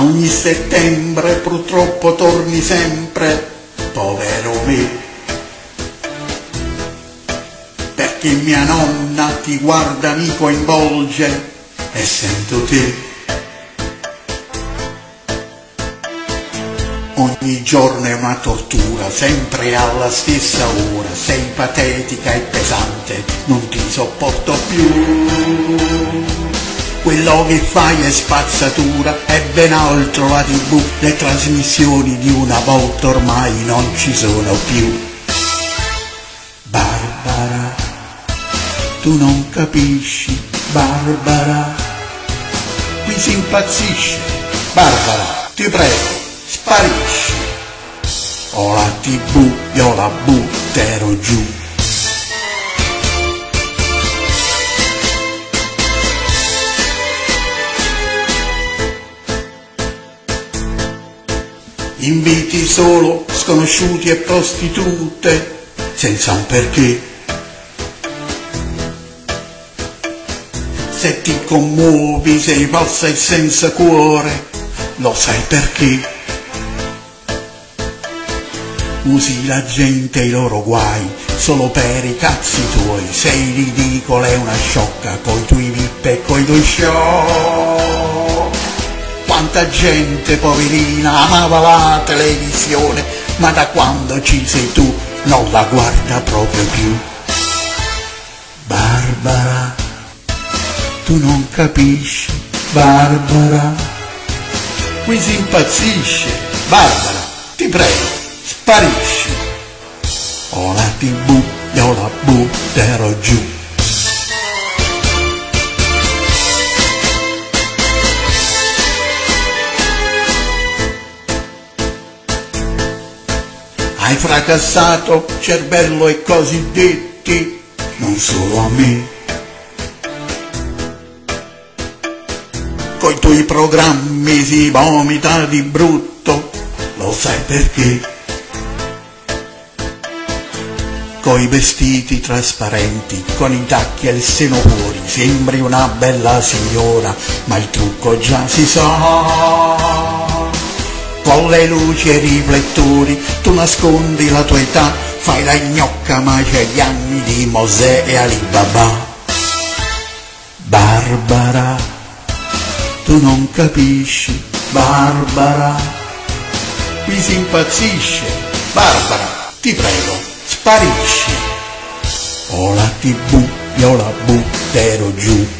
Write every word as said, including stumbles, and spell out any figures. ma ogni settembre purtroppo torni sempre, povero me. Perché mia nonna ti guarda, mi coinvolge e sento te. Ogni giorno è una tortura, sempre alla stessa ora, sei patetica e pesante, non ti sopporto più. Quello che fai è spazzatura, è ben altro la tivù, le trasmissioni di una volta ormai non ci sono più. Barbara, tu non capisci, Barbara, qui si impazzisce, Barbara, ti prego. Sparisci, o la tivù io la butterò giù. Inviti solo sconosciuti e prostitute, senza un perché. Se ti commuovi sei pazza e senza cuore, lo sai perché. Usi la gente e i loro guai, solo per i cazzi tuoi, sei ridicola e una sciocca, coi tuoi vip e coi tuoi show. Quanta gente poverina amava la televisione, ma da quando ci sei tu non la guarda proprio più. Barbara, tu non capisci, Barbara, qui si impazzisce, Barbara, ti prego. Sparisci, o la tivù io la butterò giù. Hai fracassato cervello e cosiddetti, non solo a me. Coi tuoi programmi si vomita di brutto, lo sai perché? Coi vestiti trasparenti, con i tacchi al seno fuori, sembri una bella signora, ma il trucco già si sa. Con le luci e i riflettori, tu nascondi la tua età, fai la gnocca ma c'è gli anni di Mosè e Alibaba. Barbara, tu non capisci, Barbara, qui si impazzisce, Barbara, ti prego. Sparisci, o la tivù io la butterò giù.